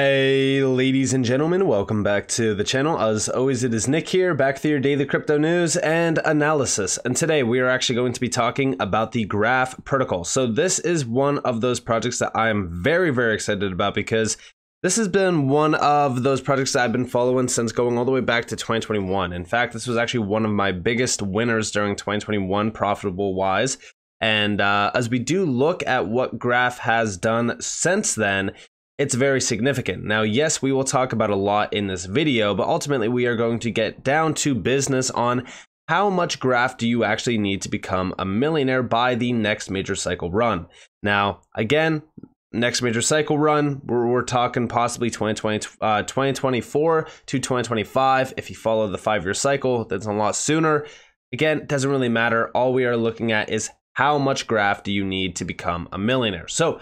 Hey ladies and gentlemen, welcome back to the channel. As always, it is Nick here, back for your daily crypto news and analysis. And today we are actually going to be talking about the Graph protocol. So this is one of those projects that I am very, very excited about, because this has been one of those projects that I've been following since going all the way back to 2021. In fact, this was actually one of my biggest winners during 2021 profitable wise. And as we do look at what Graph has done since then, it's very significant. Now, yes, we will talk about a lot in this video, but ultimately we are going to get down to business on how much Graph do you actually need to become a millionaire by the next major cycle run. Now, again, next major cycle run, we're talking possibly 2024 to 2025. If you follow the 5-year cycle, that's a lot sooner. Again, it doesn't really matter. All we are looking at is how much Graph do you need to become a millionaire. So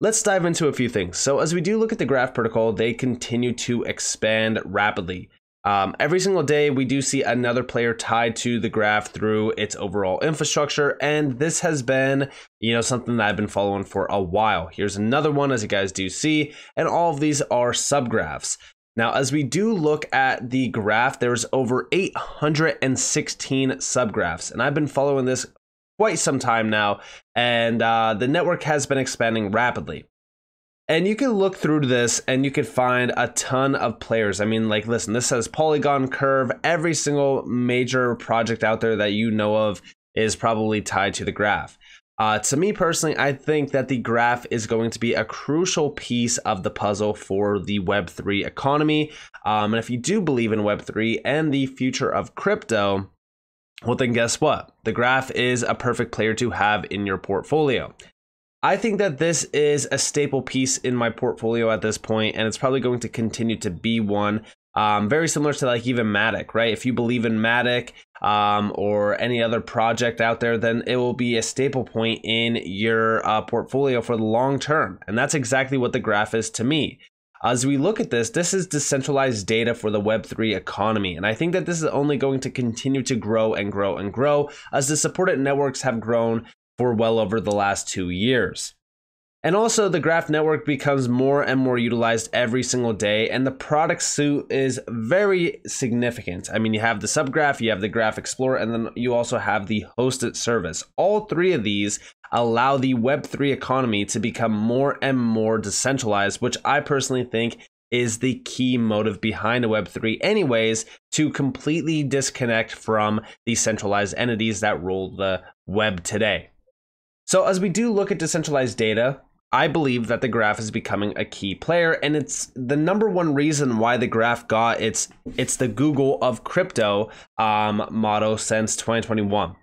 let's dive into a few things. So as we do look at the Graph protocol, they continue to expand rapidly. Every single day, we do see another player tied to the Graph through its overall infrastructure. And this has been, you know, something that I've been following for a while. Here's another one, as you guys do see, and all of these are subgraphs. Now, as we do look at the Graph, there's over 816 subgraphs, and I've been following this quite some time now, and the network has been expanding rapidly. And you can look through this and you can find a ton of players. I mean, like, listen, this says Polygon, Curve, every single major project out there that you know of is probably tied to the Graph. To me personally, I think that the Graph is going to be a crucial piece of the puzzle for the Web3 economy. And if you do believe in Web3 and the future of crypto, well, then guess what? The Graph is a perfect player to have in your portfolio. I think that this is a staple piece in my portfolio at this point, and it's probably going to continue to be one. Very similar to, like, even Matic, right? If you believe in Matic or any other project out there, then it will be a staple point in your portfolio for the long term. And that's exactly what the Graph is to me. As we look at this, this is decentralized data for the Web3 economy. And I think that this is only going to continue to grow and grow and grow as the supported networks have grown for well over the last 2 years. And also, the Graph network becomes more and more utilized every single day, and the product suite is very significant. I mean, you have the subgraph, you have the Graph Explorer, and then you also have the hosted service. All three of these allow the Web3 economy to become more and more decentralized, which I personally think is the key motive behind a Web3 anyways, to completely disconnect from the centralized entities that rule the web today. So as we do look at decentralized data, I believe that the Graph is becoming a key player, and it's the #1 reason why the Graph got it's the Google of crypto motto since 2021.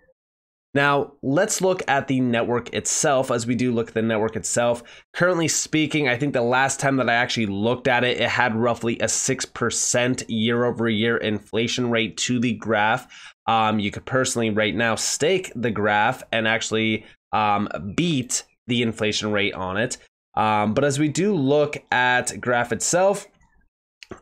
Now, let's look at the network itself. As we do look at the network itself, currently speaking, I think the last time that I actually looked at it, it had roughly a 6% year-over-year inflation rate to the Graph. You could personally right now stake the Graph and actually beat the inflation rate on it. But as we do look at Graph itself,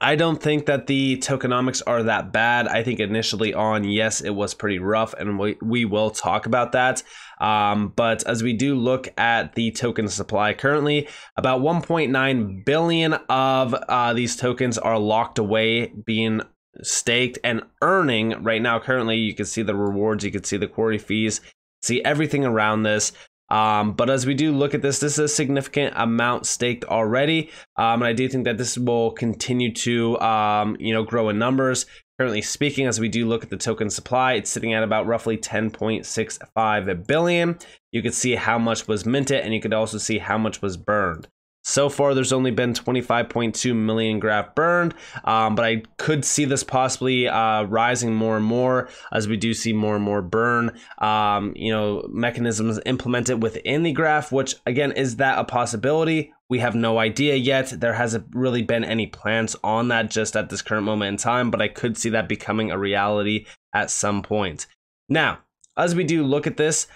I don't think that the tokenomics are that bad. I think initially on, yes, it was pretty rough, and we will talk about that. But as we do look at the token supply currently, about 1.9 billion of these tokens are locked away, being staked and earning right now. Currently, you can see the rewards, you can see the quarry fees, see everything around this. But as we do look at this, this is a significant amount staked already. And I do think that this will continue to, you know, grow in numbers. Currently speaking, as we do look at the token supply, it's sitting at about roughly 10.65 billion. You could see how much was minted, and you could also see how much was burned. So far, there's only been 25.2 million Graph burned, but I could see this possibly rising more and more as we do see more and more burn, you know, mechanisms implemented within the Graph, which, again, is that a possibility? We have no idea yet. There hasn't really been any plans on that just at this current moment in time, but I could see that becoming a reality at some point. Now, as we do look at this,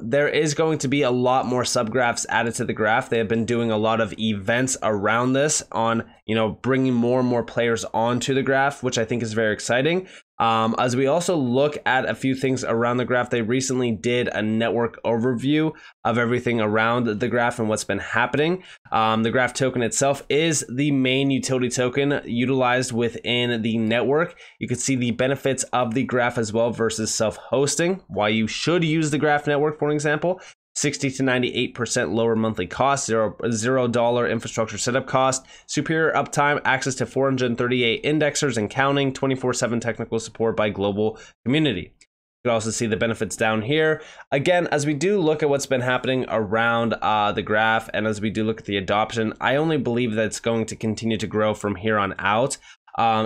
there is going to be a lot more subgraphs added to the Graph. They have been doing a lot of events around this on, you know, bringing more and more players onto the Graph, which I think is very exciting. As we also look at a few things around the graph, they recently did a network overview of everything around the graph and what's been happening. The graph token itself is the main utility token utilized within the network. You can see the benefits of the graph as well versus self-hosting, why you should use the graph network, for example. 60 to 98% lower monthly cost, $0 infrastructure setup cost, superior uptime, access to 438 indexers and counting, 24/7 technical support by global community. You can also see the benefits down here. Again, as we do look at what's been happening around the graph, and as we do look at the adoption, I only believe that it's going to continue to grow from here on out.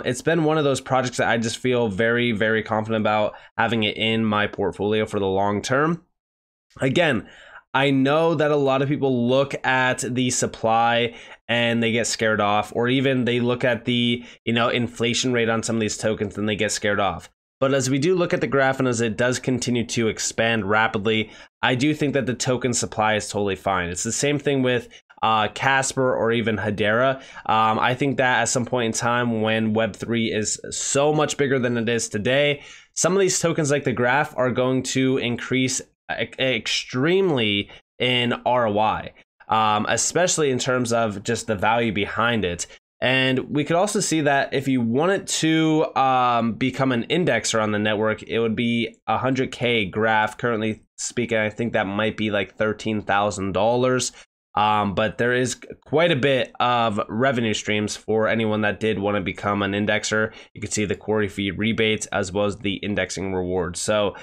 It's been one of those projects that I just feel very, very confident about having it in my portfolio for the long term. Again, I know that a lot of people look at the supply and they get scared off, or even they look at the, you know, inflation rate on some of these tokens and they get scared off. But as we do look at the graph and as it does continue to expand rapidly, I do think that the token supply is totally fine. It's the same thing with Casper or even Hedera. I think that at some point in time when Web3 is so much bigger than it is today, some of these tokens like the graph are going to increase extremely in ROI, especially in terms of just the value behind it. And we could also see that if you wanted to become an indexer on the network, it would be 100K graph. Currently speaking, I think that might be like $13,000. But there is quite a bit of revenue streams for anyone that did want to become an indexer. You can see the quarry fee rebates as well as the indexing rewards. So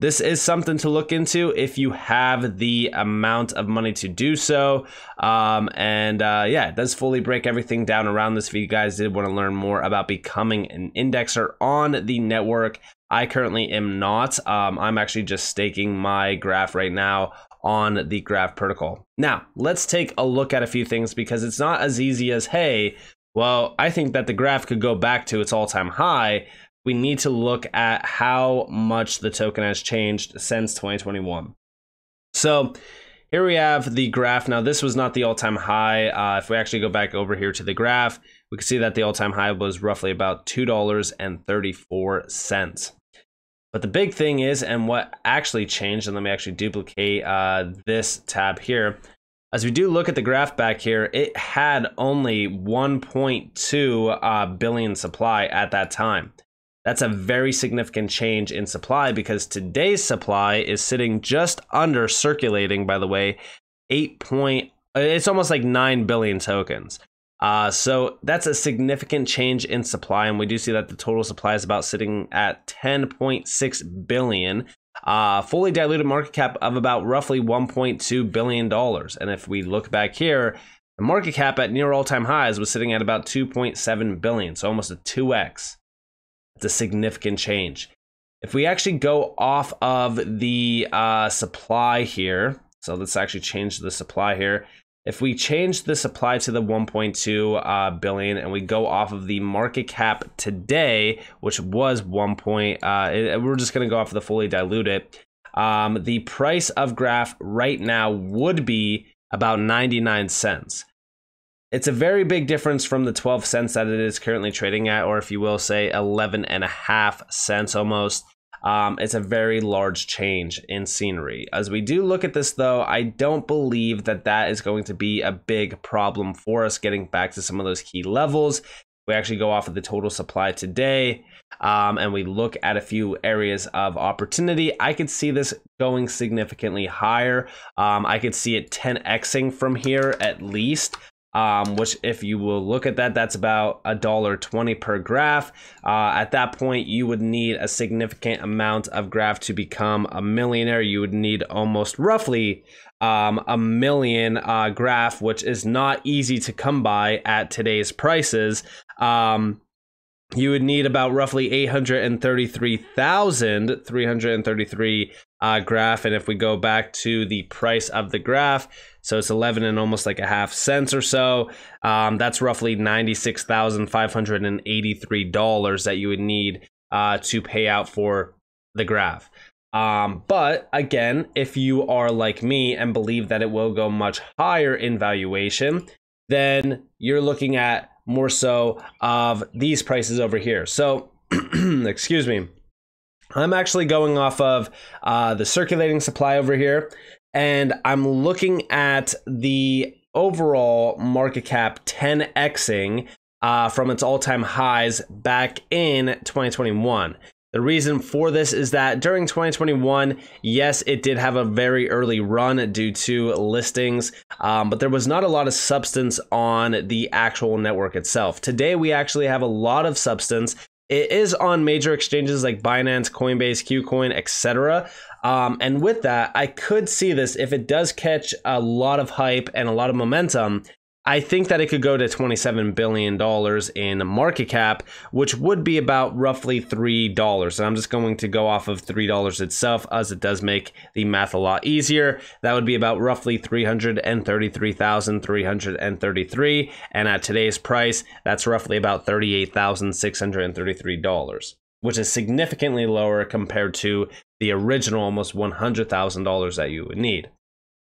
this is something to look into if you have the amount of money to do so. Yeah, it does fully break everything down around this. If you guys did want to learn more about becoming an indexer on the network, I currently am not. I'm actually just staking my graph right now on the graph protocol. Now, let's take a look at a few things, because it's not as easy as, hey, well, I think that the graph could go back to its all-time high. We need to look at how much the token has changed since 2021. So here we have the graph. Now, this was not the all-time high. If we actually go back over here to the graph, we can see that the all-time high was roughly about $2.34. But the big thing is, and what actually changed, and let me actually duplicate this tab here. As we do look at the graph back here, it had only 1.2 billion supply at that time. That's a very significant change in supply, because today's supply is sitting just under circulating, by the way, it's almost like 9 billion tokens. So that's a significant change in supply. And we do see that the total supply is about sitting at 10.6 billion, fully diluted market cap of about roughly $1.2 billion. And if we look back here, the market cap at near all-time highs was sitting at about 2.7 billion. So almost a 2x. It's a significant change. If we actually go off of the supply here, so let's actually change the supply here. If we change the supply to the 1.2 billion and we go off of the market cap today, which was we're just going to go off of the fully diluted. The price of graph right now would be about 99 cents. It's a very big difference from the 12 cents that it is currently trading at, or if you will say 11.5 cents almost. It's a very large change in scenery. As we do look at this though, I don't believe that that is going to be a big problem for us getting back to some of those key levels. We actually go off of the total supply today and we look at a few areas of opportunity. I could see this going significantly higher. I could see it 10xing from here at least. Which if you will look at that, that's about $1.20 per graph. At that point, you would need a significant amount of graph to become a millionaire. You would need almost roughly a million graph, which is not easy to come by at today's prices. You would need about roughly 833,333 graph. And if we go back to the price of the graph, so it's 11 and almost like a half cents or so, that's roughly $96,583 that you would need to pay out for the graph. But again, if you are like me and believe that it will go much higher in valuation, then you're looking at more so of these prices over here. So excuse me, I'm actually going off of the circulating supply over here, and I'm looking at the overall market cap 10xing from its all-time highs back in 2021. The reason for this is that during 2021, yes, it did have a very early run due to listings, but there was not a lot of substance on the actual network itself. Today, we actually have a lot of substance. It is on major exchanges like Binance, Coinbase, KuCoin, etc. And with that, I could see this, if it does catch a lot of hype and a lot of momentum, I think that it could go to $27 billion in market cap, which would be about roughly $3. And I'm just going to go off of $3 itself, as it does make the math a lot easier. That would be about roughly $333,333. And at today's price, that's roughly about $38,633, which is significantly lower compared to the original almost $100,000 that you would need.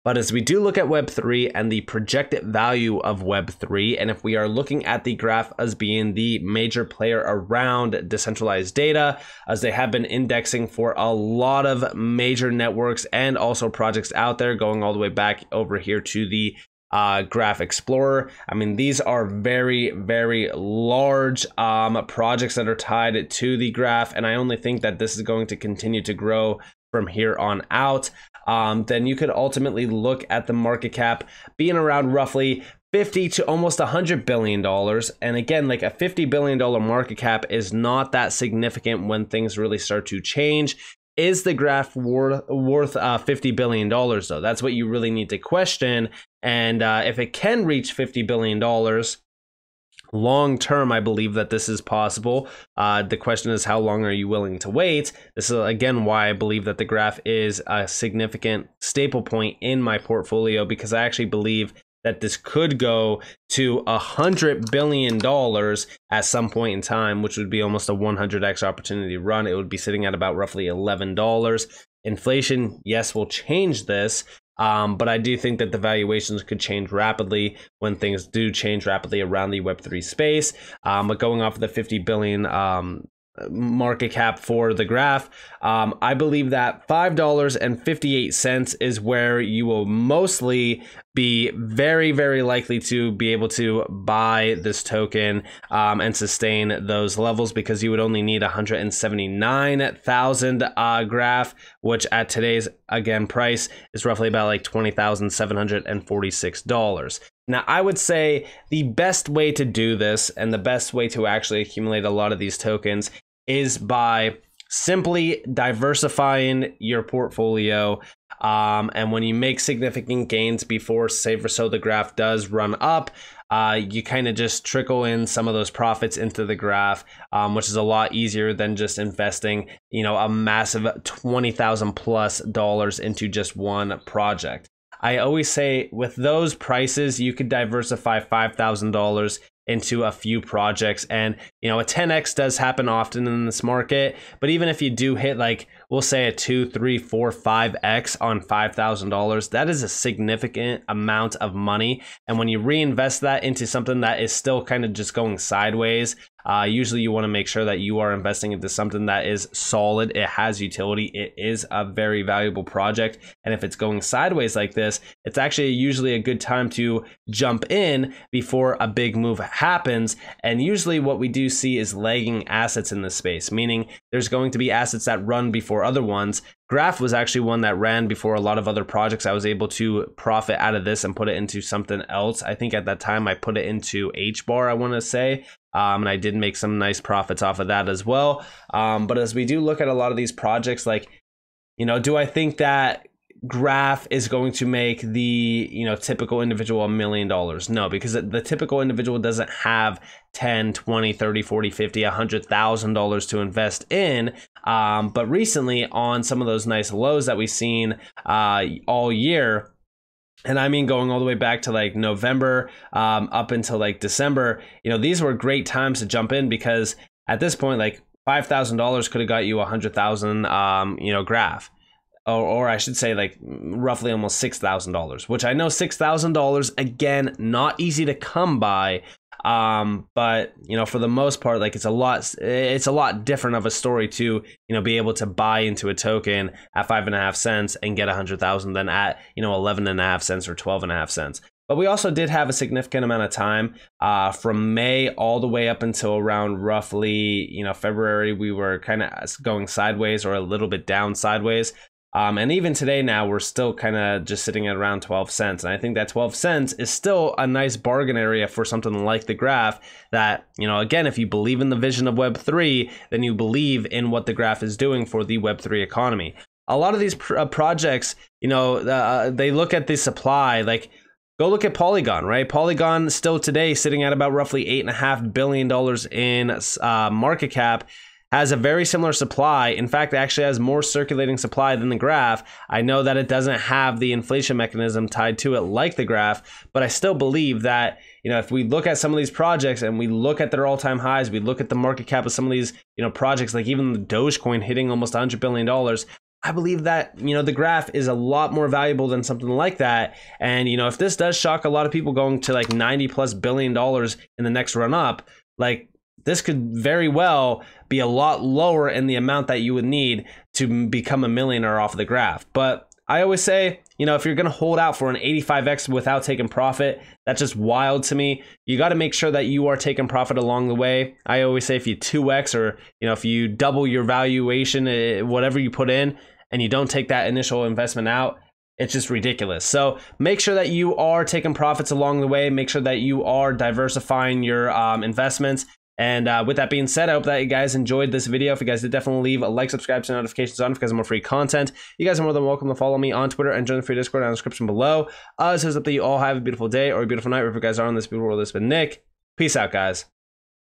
But as we do look at Web3 and the projected value of Web3, and if we are looking at the Graph as being the major player around decentralized data, as they have been indexing for a lot of major networks and also projects out there, going all the way back over here to the Graph Explorer. I mean, these are very, very large projects that are tied to the Graph, and I only think that this is going to continue to grow from here on out. Then you could ultimately look at the market cap being around roughly 50 to almost $100 billion. And again, like a $50 billion market cap is not that significant when things really start to change. Is the Graph worth $50 billion though? That's what you really need to question. And if it can reach $50 billion long term, I believe that this is possible. The question is, how long are you willing to wait? This is again why I believe that the Graph is a significant staple point in my portfolio, because I actually believe that this could go to $100 billion at some point in time, which would be almost a 100x opportunity run. It would be sitting at about roughly $11. Inflation, yes, will change this. But I do think that the valuations could change rapidly when things do change rapidly around the Web3 space. But going off of the 50 billion market cap for the Graph, I believe that $5.58 is where you will mostly be very, very likely to be able to buy this token and sustain those levels, because you would only need 179,000 Graph, which at today's again price is roughly about like $20,746. Now, I would say the best way to do this and the best way to actually accumulate a lot of these tokens is by simply diversifying your portfolio. And when you make significant gains before, say for so the Graph does run up, you kind of just trickle in some of those profits into the Graph, which is a lot easier than just investing, you know, a massive $20,000+ into just one project. I always say with those prices, you could diversify $5,000 into a few projects. And, you know, a 10x does happen often in this market. But even if you do hit, like, we'll say a 2, 3, 4, 5x on $5,000, that is a significant amount of money. And when you reinvest that into something that is still kind of just going sideways, usually you want to make sure that you are investing into something that is solid. It has utility. It is a very valuable project. And if it's going sideways like this, it's actually usually a good time to jump in before a big move happens. And usually what we do see is lagging assets in this space, meaning there's going to be assets that run before other ones. Graph was actually one that ran before a lot of other projects. I was able to profit out of this and put it into something else. I think at that time I put it into HBAR, I want to say. And I did make some nice profits off of that as well. But as we do look at a lot of these projects, like, you know, do I think that Graph is going to make the, you know, typical individual $1 million? No, because the typical individual doesn't have 10, 20, 30, 40, 50, $100,000 to invest in. But recently on some of those nice lows that we've seen all year, and I mean going all the way back to like November up until like December, you know, these were great times to jump in, because at this point, like $5,000 could have got you 100,000, you know, Graph. Or I should say like roughly almost $6,000, which I know $6,000, again, not easy to come by, But you know, for the most part, like it's a lot different of a story to, you know, be able to buy into a token at 5.5 cents and get 100,000 than at, you know, 11.5 cents or 12.5 cents. But we also did have a significant amount of time from May all the way up until around roughly, you know, February. We were kind of going sideways or a little bit down sideways. And even today now, we're still kind of just sitting at around 12 cents. And I think that 12 cents is still a nice bargain area for something like the Graph that, you know, again, if you believe in the vision of Web3, then you believe in what the Graph is doing for the Web3 economy. A lot of these projects, you know, they look at the supply, like, go look at Polygon, right? Polygon still today sitting at about roughly $8.5 billion in market cap, has a very similar supply. In fact, it actually has more circulating supply than the Graph. I know that it doesn't have the inflation mechanism tied to it like the Graph, but I still believe that, you know, if we look at some of these projects and we look at their all-time highs, we look at the market cap of some of these, you know, projects, like even the Dogecoin hitting almost $100 billion, I believe that, you know, the Graph is a lot more valuable than something like that. And, you know, if this does shock a lot of people going to like $90+ billion in the next run up, like this could very well be a lot lower in the amount that you would need to become a millionaire off of the Graph. But I always say, you know, if you're going to hold out for an 85x without taking profit, that's just wild to me. You got to make sure that you are taking profit along the way. I always say if you 2x or, you know, if you double your valuation, whatever you put in, and you don't take that initial investment out, it's just ridiculous. So make sure that you are taking profits along the way. Make sure that you are diversifying your investments. And with that being said, I hope that you guys enjoyed this video. If you guys did, definitely leave a like, subscribe, turn notifications on if you guys have more free content. You guys are more than welcome to follow me on Twitter and join the free Discord down in the description below. As I hope that you all have a beautiful day or a beautiful night wherever you guys are on this beautiful world. This has been Nick. Peace out, guys.